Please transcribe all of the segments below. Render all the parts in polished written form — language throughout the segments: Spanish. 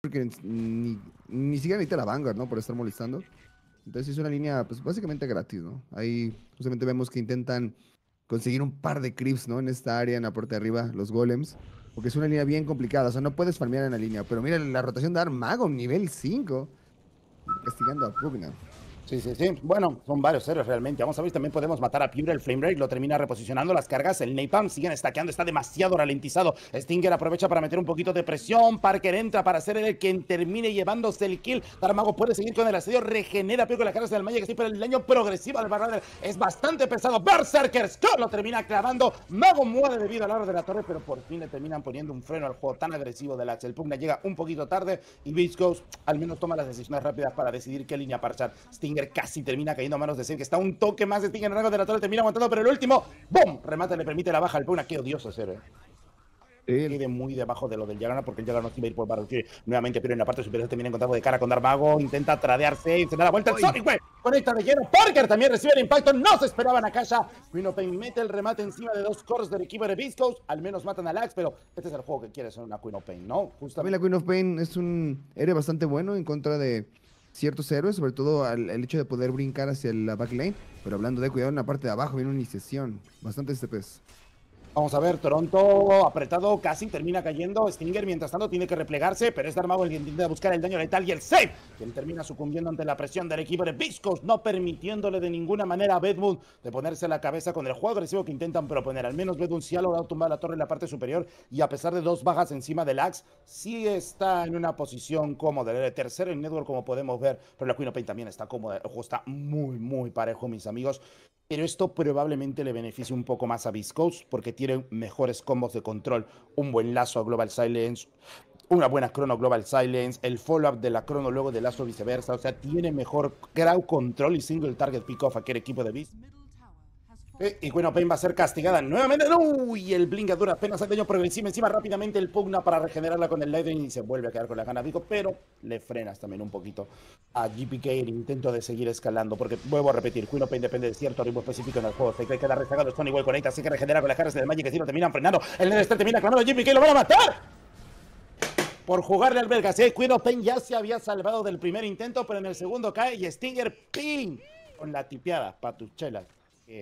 Porque ni siquiera necesita la Vanguard, ¿no? Por estar molestando. Entonces es una línea, pues, básicamente gratis, ¿no? Ahí justamente vemos que intentan conseguir un par de creeps, ¿no? En esta área, en la parte de arriba, los golems. Porque es una línea bien complicada, o sea, no puedes farmear en la línea. Pero mira la rotación de Armagon, nivel 5. Castigando a Pugna. Sí, sí, sí. Bueno, son varios héroes realmente. Vamos a ver si también podemos matar a Pure. El Flame Break lo termina reposicionando. Las cargas, el Napalm siguen stackeando. Está demasiado ralentizado. Stinger aprovecha para meter un poquito de presión. Parker entra para ser el que termine llevándose el kill. Darmago puede seguir con el asedio. Regenera Pure con las cargas del Maia, que sí, pero el daño progresivo al Barrader es bastante pesado. Berserkers, Skull lo termina clavando. Mago muere debido al aro de la torre, pero por fin le terminan poniendo un freno al juego tan agresivo del Axe. El Pugna llega un poquito tarde y Vizcos al menos toma las decisiones rápidas para decidir qué línea parchar. Stinger casi termina cayendo a manos de Stinger, que está un toque más de Stinger en el rango de la torre, termina aguantando, pero el último ¡boom! Remata, le permite la baja al Pugna. Qué odioso es héroe. Quede muy debajo de lo del Juggernaut, porque el Juggernaut iba a ir por Battlefield nuevamente, pero en la parte superior termina encontrando de cara con Darmago, intenta tradearse y se da la vuelta. ¡Ay! El Sonic Way conecta de lleno. Parker también recibe el impacto, no se esperaban a Kasha. Queen of Pain mete el remate encima de dos cores del equipo de Vizcos. Al menos matan al Axe, pero este es el juego que quiere ser una Queen of Pain, ¿no? Justamente. La Queen of Pain es un héroe bastante bueno en contra de ciertos héroes, sobre todo el hecho de poder brincar hacia la backlane. Pero hablando de cuidado, en la parte de abajo viene una iniciación. Bastante pez. Vamos a ver, Toronto apretado, casi termina cayendo. Stinger, mientras tanto, tiene que replegarse, pero es Darmago el que intenta buscar el daño letal y el save, quien termina sucumbiendo ante la presión del equipo de Vizcos, no permitiéndole de ninguna manera a Bedmund de ponerse a la cabeza con el juego agresivo que intentan proponer. Al menos Bedmund sí ha logrado tumbar la torre en la parte superior, y a pesar de dos bajas encima del Axe, sí está en una posición cómoda. El tercero en network, como podemos ver, pero la Queen of Pain también está cómoda. El juego está muy, muy parejo, mis amigos. Pero esto probablemente le beneficie un poco más a Vizcos, porque tienen mejores combos de control, un buen lazo a Global Silence, una buena crono Global Silence, el follow-up de la crono luego de lazo viceversa. O sea, tiene mejor crowd control y single target pick-off aquel equipo de Beast. Y bueno, Pain va a ser castigada nuevamente. ¡Uy! El Blinga dura apenas el daño progresivo. Encima rápidamente el Pugna para regenerarla con el Lightning y se vuelve a quedar con la gana Vico, pero le frenas también un poquito a JPK el intento de seguir escalando, porque vuelvo a repetir, Queen of Pain depende de cierto ritmo específico en el juego. Se cree que la rezagado Sonic Way conecta, así que regenera con las caras del Magic, que sí lo terminan frenando. El NetStrike termina clamando a JPK, lo van a matar por jugarle al belga. Sí, Queen of Pain ya se había salvado del primer intento, pero en el segundo cae y Stinger ¡ping! Con la tipeada patuchela.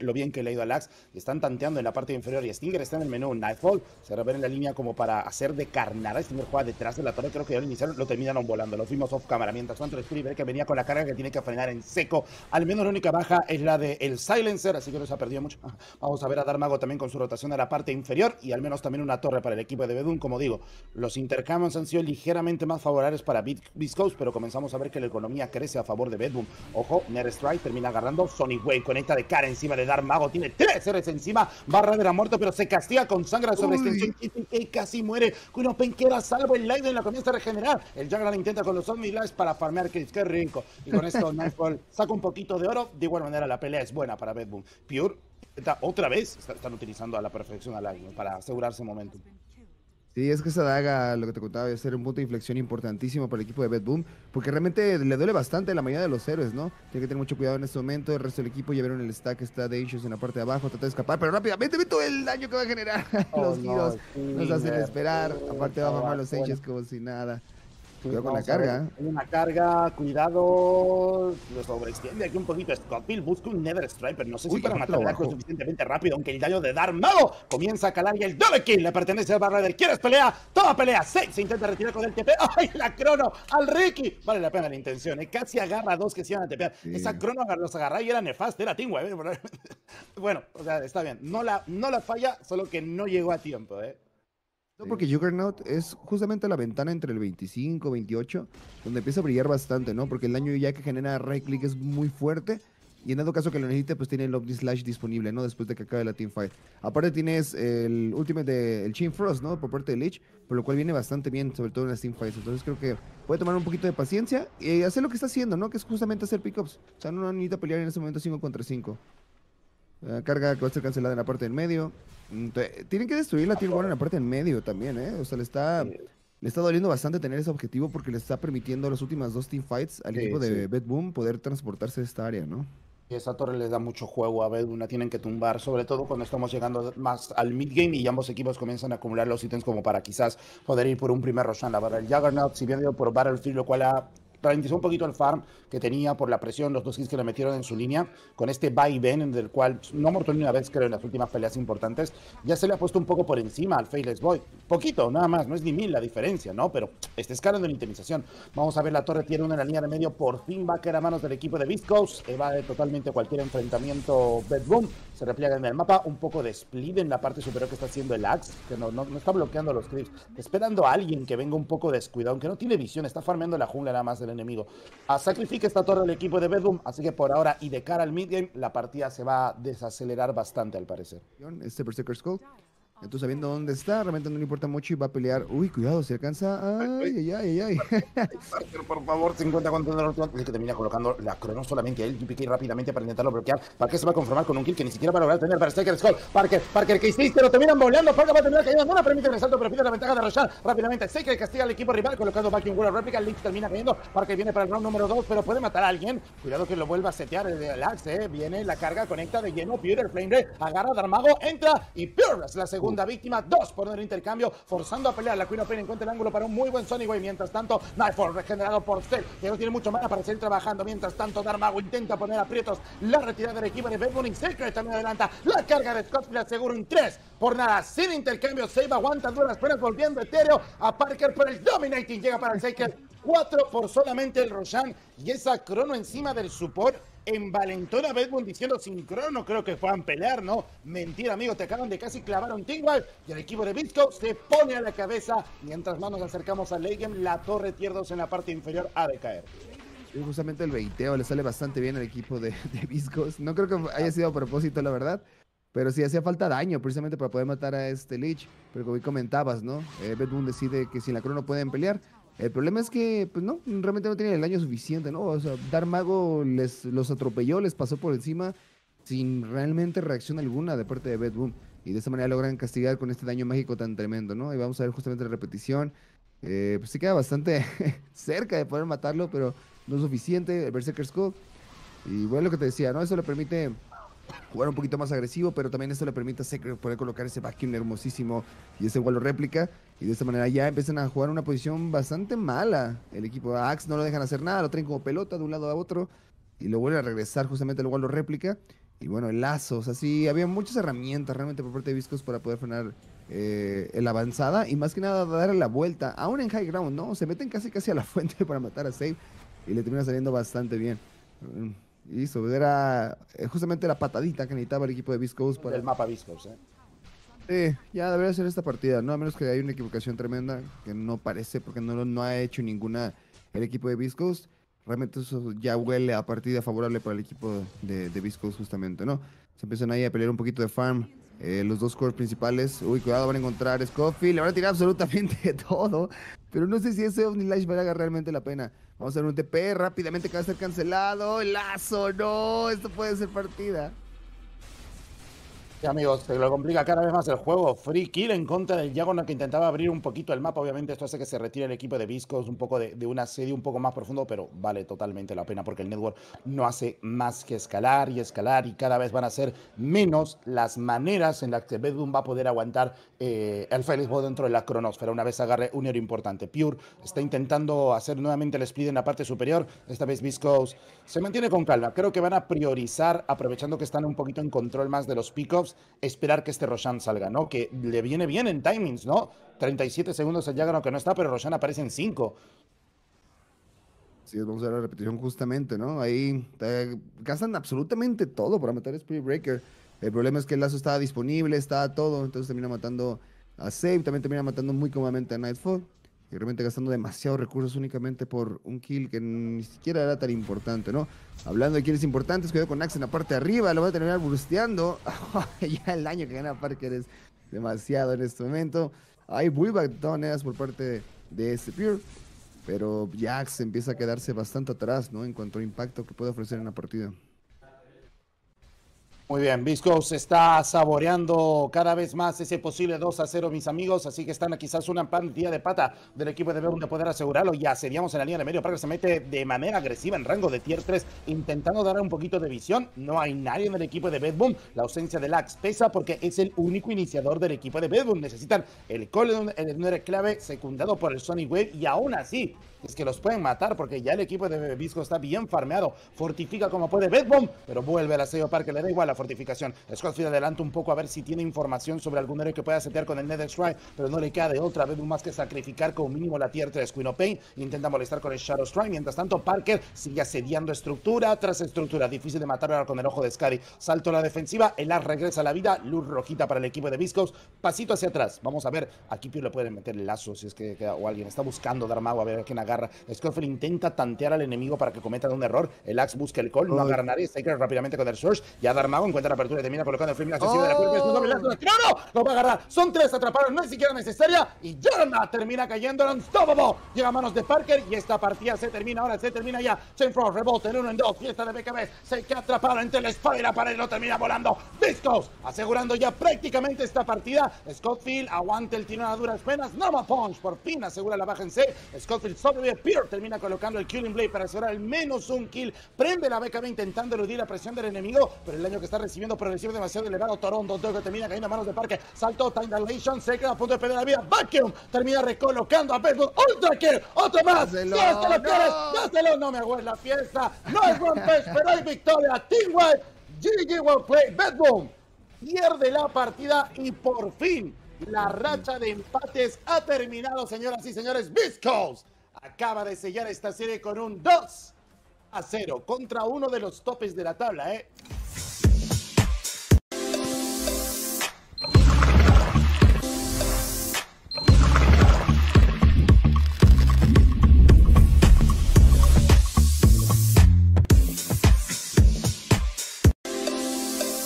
Lo bien que le ha ido al Axe, están tanteando en la parte inferior y Stinger está en el menú. Nightfall se revela en la línea como para hacer de carnada. Stinger juega detrás de la torre, creo que ya lo iniciaron, lo terminaron volando, lo fuimos off cámara. Mientras tanto, el Spirit que venía con la carga, que tiene que frenar en seco. Al menos la única baja es la del Silencer, así que no se ha perdido mucho. Vamos a ver a Darmago también con su rotación a la parte inferior y al menos también una torre para el equipo de BetBoom. Como digo, los intercambios han sido ligeramente más favorables para Vizcos, pero comenzamos a ver que la economía crece a favor de BetBoom. Ojo, NetStrike termina agarrando Sonic Way, conecta de cara encima de Darmago, tiene 3 héroes encima. Barrader ha muerto, pero se castiga con sangre sobre extensión. Y casi muere. Queen of Pain queda salvo, el Lightning la comienza a regenerar. El Juggernaut intenta con los Zombie Lights para farmear Chris. Qué rico. Y con esto Nightfall saca un poquito de oro. De igual manera, la pelea es buena para BetBoom. Pure otra vez están utilizando a la perfección al Lightning para asegurarse el momentum. Sí, es que esa daga, lo que te contaba, es ser un punto de inflexión importantísimo para el equipo de BetBoom, porque realmente le duele bastante a la mayoría de los héroes, ¿no? Tiene que tener mucho cuidado en este momento. El resto del equipo ya vieron el stack, está de Issues en la parte de abajo, trata de escapar, pero rápidamente ve todo el daño que va a generar. Los tiros nos hacen esperar, aparte va a mamar los Issues como si nada. Cuidado con la carga. Una carga, cuidado. Lo sobreextiende aquí un poquito. Scofield busca un Nether Striper. No sé si para matar a lo suficientemente rápido, aunque el daño de Darmago comienza a calar y el double kill le pertenece a Barrader. ¿Quieres pelea? Toda pelea. Sí, se intenta retirar con el TP. ¡Ay, la crono! ¡Al Ricky! Vale la pena la intención. Casi agarra a dos que se iban a tepear. Sí. Esa crono los agarraba y era nefasta. Era team, güey. Bueno, o sea, está bien. No la falla, solo que no llegó a tiempo, ¿eh? No, porque Juggernaut es justamente la ventana entre el 25, 28, donde empieza a brillar bastante, ¿no? Porque el daño ya que genera right click es muy fuerte, y en dado caso que lo necesite, pues tiene el Omni Slash disponible, ¿no? Después de que acabe la teamfight. Aparte tienes el ultimate del Chain Frost, ¿no? Por parte de Lich, por lo cual viene bastante bien, sobre todo en las teamfights. Entonces creo que puede tomar un poquito de paciencia y hacer lo que está haciendo, ¿no? Que es justamente hacer pickups. O sea, no necesita pelear en ese momento 5 contra 5. La carga que va a ser cancelada en la parte del medio. Entonces, tienen que destruir la Tier 1 en la parte del medio también, ¿eh? O sea, le está doliendo bastante tener ese objetivo, porque le está permitiendo las últimas dos teamfights al equipo de BetBoom poder transportarse a esta área, ¿no? Y esa torre le da mucho juego a BetBoom, la tienen que tumbar, sobre todo cuando estamos llegando más al midgame y ambos equipos comienzan a acumular los ítems como para quizás poder ir por un primer Roshan. La barra del Juggernaut, si bien por Battlefield, lo cual ha ralentizado un poquito el farm que tenía por la presión, los dos kills que le metieron en su línea, con este vaivén del cual no ha muerto ni una vez, creo, en las últimas peleas importantes. Ya se le ha puesto un poco por encima al Faithless Boy, poquito, nada más, no es ni 1000 la diferencia, ¿no? Pero este es caro de la intimización. Vamos a ver, la torre tiene una en la línea de medio, por fin va a caer a manos del equipo de Vizcos, evade totalmente cualquier enfrentamiento BetBoom, se repliega en el mapa, un poco de split en la parte superior que está haciendo el Axe, que no está bloqueando los creeps, esperando a alguien que venga un poco descuidado, aunque no tiene visión, está farmeando la jungla nada más del enemigo. Sacrifica esta torre del equipo de BetBoom, así que por ahora y de cara al midgame, la partida se va a desacelerar bastante al parecer. Este Berserker Skull, tú sabiendo dónde está, realmente no le importa mucho y va a pelear. Uy, cuidado, se alcanza. Ay, ay, ay, ay. Parker, por favor, 50 contra el otro. Es que termina colocando la crono solamente a él. JPK rápidamente para intentarlo bloquear. Parker se va a conformar con un kill que ni siquiera va a lograr tener. Berserker Skull, Parker, ¿qué hiciste? Lo terminan boleando. Parker va a terminar cayendo. No le permite el salto, pero pide la ventaja de Roshan. Rápidamente, Seker castiga al equipo rival colocando back in wall réplica. Lich termina cayendo. Parker viene para el round número 2, pero puede matar a alguien. Cuidado que lo vuelva a setear el Axe. Viene la carga, conecta de lleno. Pure, el Pimbre, agarra a Darmago, entra y Pure es la segunda. Víctima, 2 por el intercambio, forzando a pelear. La Queen of Pain encuentra el ángulo para un muy buen Sonic Way. Mientras tanto, Nightfall regenerado por Cell, que no tiene mucho mana para seguir trabajando. Mientras tanto, Darmago intenta poner aprietos. La retirada del equipo de BetBoom y Secret también adelanta. La carga de Scofield asegura un 3 por nada. Sin intercambio, Save aguanta duras penas, volviendo etéreo a Parker por el Dominating. Llega para el Secret, 4 por solamente el Roshan. Y esa crono encima del support envalentona BetBoom diciendo sin crono creo que puedan pelear, ¿no? Mentira, amigo, te acaban de casi clavar un teamwipe y el equipo de Vizcos se pone a la cabeza. Mientras más nos acercamos al late game, la torre tier 2 en la parte inferior ha de caer. Y justamente el veiteo le sale bastante bien al equipo de Vizcos. No creo que haya sido a propósito, la verdad, pero sí hacía falta daño precisamente para poder matar a este Lich. Pero como comentabas, ¿no? BetBoom decide que sin la crono pueden pelear. El problema es que, pues no, realmente no tenían el daño suficiente, ¿no? O sea, Darmago los atropelló, les pasó por encima sin realmente reacción alguna de parte de BetBoom. Y de esa manera logran castigar con este daño mágico tan tremendo, ¿no? Y vamos a ver justamente la repetición. Pues se queda bastante cerca de poder matarlo, pero no es suficiente. El Berserker Skull. Y bueno, lo que te decía, ¿no? Eso le permite jugar un poquito más agresivo, pero también esto le permite a Secret poder colocar ese vacuum hermosísimo y ese wall réplica, y de esta manera ya empiezan a jugar una posición bastante mala. El equipo de Axe no lo dejan hacer nada, lo traen como pelota de un lado a otro y lo vuelven a regresar justamente al wall réplica. Y bueno, el lazo, o sea, sí, había muchas herramientas realmente por parte de Vizcos para poder frenar la avanzada y más que nada darle la vuelta, aún en high ground, ¿no? Se meten casi a la fuente para matar a Save y le termina saliendo bastante bien. Y eso era justamente la patadita que necesitaba el equipo de Vizcos para el mapa Vizcos, ¿eh? Sí, ya debería ser esta partida, ¿no? A menos que haya una equivocación tremenda, que no parece, porque no ha hecho ninguna el equipo de Vizcos. Realmente eso ya huele a partida favorable para el equipo de Vizcos, justamente, ¿no? Se empiezan ahí a pelear un poquito de farm, los dos cores principales. Uy, cuidado, van a encontrar Scofield, le van a tirar absolutamente todo. Pero no sé si ese OmniLash valga realmente la pena. Vamos a hacer un TP rápidamente que va a ser cancelado. ¡Lazo! ¡No! Esto puede ser partida. Sí, amigos, se lo complica cada vez más el juego. Free kill en contra del Juggernaut que intentaba abrir un poquito el mapa. Obviamente esto hace que se retire el equipo de Vizcos un poco de un asedio un poco más profundo, pero vale totalmente la pena porque el network no hace más que escalar y escalar, y cada vez van a ser menos las maneras en las que BetBoom va a poder aguantar el Faithless Boy dentro de la cronosfera una vez agarre un héroe importante. Pure está intentando hacer nuevamente el split en la parte superior. Esta vez Vizcos se mantiene con calma. Creo que van a priorizar, aprovechando que están un poquito en control más de los pickups, esperar que este Roshan salga, ¿no? Que le viene bien en timings, ¿no? 37 segundos el Juggernaut que no está, pero Roshan aparece en 5. Sí, vamos a ver la repetición justamente, ¿no? Ahí gastan absolutamente todo para matar a Spirit Breaker. El problema es que el lazo estaba disponible, estaba todo, entonces termina matando a Save, también termina matando muy cómodamente a Nightfall, y realmente gastando demasiados recursos únicamente por un kill que ni siquiera era tan importante, ¿no? Hablando de kills importantes, cuidado con Axe en la parte de arriba, lo va a terminar bursteando. Ya el daño que gana Parker es demasiado en este momento. Hay bullback doneas por parte de este Pure, pero ya Axe empieza a quedarse bastante atrás, ¿no? En cuanto a impacto que puede ofrecer en la partida. Muy bien, Vizcos está saboreando cada vez más ese posible 2-0, mis amigos. Así que están quizás una plantilla de pata del equipo de BetBoom de poder asegurarlo. Ya seríamos en la línea de medio. Parker se mete de manera agresiva en rango de tier 3, intentando dar un poquito de visión. No hay nadie en el equipo de BetBoom. La ausencia del Axe pesa porque es el único iniciador del equipo de BetBoom. Necesitan el Colon, el Nere clave, secundado por el Sonic Way. Y aún así, es que los pueden matar porque ya el equipo de Vizcos está bien farmeado. Fortifica como puede BetBoom, pero vuelve al asedio Parker. Le da igual a fortificación. Scofield adelanta un poco a ver si tiene información sobre algún héroe que pueda setear con el NetStrike, pero no le queda de otra vez más que sacrificar con mínimo la tier 3. Queen of Pain intenta molestar con el Shadow Strike. Mientras tanto, Parker sigue asediando estructura tras estructura. Difícil de matar ahora con el ojo de Scary. Salto a la defensiva. El Axe regresa a la vida. Luz rojita para el equipo de Vizcos. Pasito hacia atrás. Vamos a ver. Aquí Pure le pueden meter el lazo si es que queda, o alguien está buscando Darmago a ver a quién agarra. Scofield intenta tantear al enemigo para que cometa un error. El Axe busca el call. No agarra a nadie. Stinger rápidamente con el Surge. Ya Darmago encuentra la apertura y termina colocando el frame accesible de la cuerda. Es un doble lazo de ¡no! Lo va a agarrar. Son tres atrapados, no es siquiera necesaria. Y Juggernaut termina cayendo en unstoppable. Llega a manos de Parker y esta partida se termina. Ahora se termina ya. Chain Frost rebota en 1 en 2. Fiesta de BKB. Se queda atrapado entre el espada y la pared. Lo termina volando. Vizcos asegurando ya prácticamente esta partida. Scofield aguanta el tirón a duras penas. Nova Punch por fin asegura la baja en C. Scofield sobrevive. Pure termina colocando el Killing Blade para asegurar el -1 kill. Prende la BKB intentando eludir la presión del enemigo, pero el daño que está recibiendo progresivo demasiado elevado. Toronto, que termina cayendo a manos de Parker. Salto, Time Dilation, se queda a punto de perder la vida. Vacuum termina recolocando a Bedmund. Ultra kill, otro más. ¡Dáselo! ¡Dáselo! No me hago la fiesta. No es One Punch, pero hay victoria. Team White, GG One Play. BetBoom pierde la partida y por fin la racha de empates ha terminado, señoras y señores. Vizcos acaba de sellar esta serie con un 2-0 contra uno de los topes de la tabla,